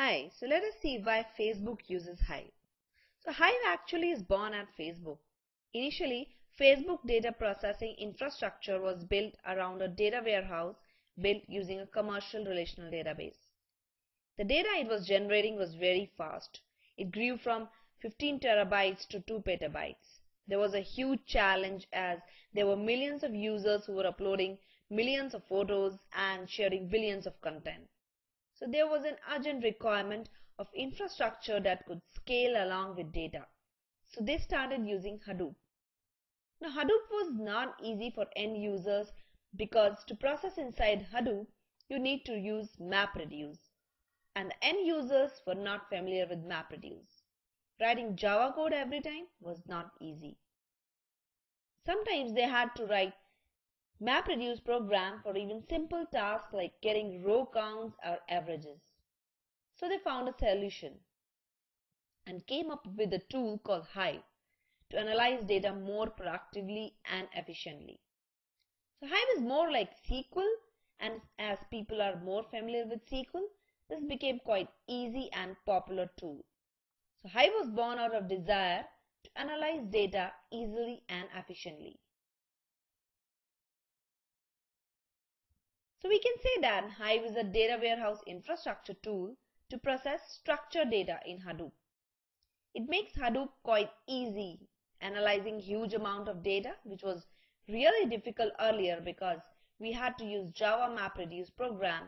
Hive. So let us see why Facebook uses Hive. So Hive actually is born at Facebook. Initially, Facebook data processing infrastructure was built around a data warehouse built using a commercial relational database. The data it was generating was very fast. It grew from 15 terabytes to 2 petabytes. There was a huge challenge as there were millions of users who were uploading millions of photos and sharing billions of content. So there was an urgent requirement of infrastructure that could scale along with data. So they started using Hadoop. Now Hadoop was not easy for end users because to process inside Hadoop, you need to use MapReduce. And the end users were not familiar with MapReduce. Writing Java code every time was not easy. Sometimes they had to write MapReduce program for even simple tasks like getting row counts or averages. So they found a solution and came up with a tool called Hive to analyze data more productively and efficiently. So Hive is more like SQL, and as people are more familiar with SQL, this became quite easy and popular tool. So Hive was born out of desire to analyze data easily and efficiently. So we can say that Hive is a data warehouse infrastructure tool to process structured data in Hadoop. It makes Hadoop quite easy, analyzing huge amount of data, which was really difficult earlier because we had to use Java MapReduce program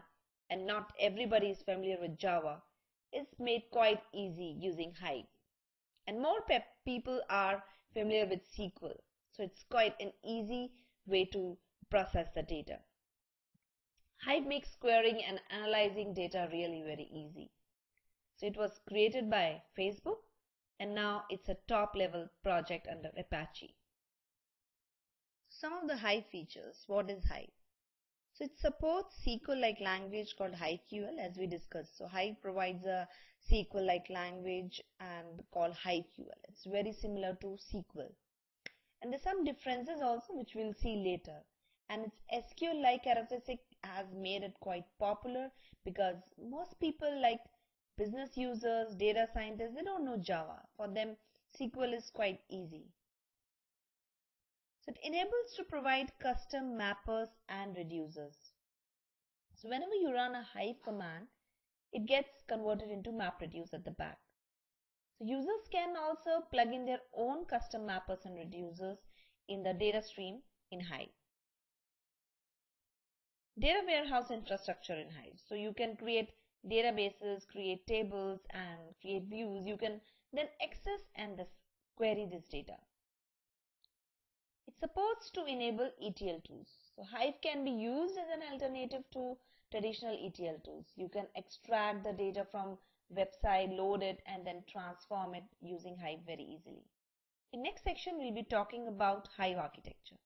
and not everybody is familiar with Java. It's made quite easy using Hive. And more people are familiar with SQL, so it's quite an easy way to process the data. Hive makes querying and analyzing data really very easy. So it was created by Facebook and now it's a top level project under Apache. Some of the Hive features. What is Hive? So it supports SQL-like language called HiveQL, as we discussed. So Hive provides a SQL-like language and called HiveQL. It's very similar to SQL. And there's some differences also which we'll see later. And its SQL-like characteristic has made it quite popular because most people like business users, data scientists, they don't know Java. For them, SQL is quite easy. So it enables to provide custom mappers and reducers. So whenever you run a Hive command, it gets converted into MapReduce at the back. So users can also plug in their own custom mappers and reducers in the data stream in Hive. Data warehouse infrastructure in Hive. So you can create databases, create tables and create views. You can then access and query this data. It supports to enable ETL tools. So Hive can be used as an alternative to traditional ETL tools. You can extract the data from website, load it and then transform it using Hive very easily. In next section, we'll be talking about Hive architecture.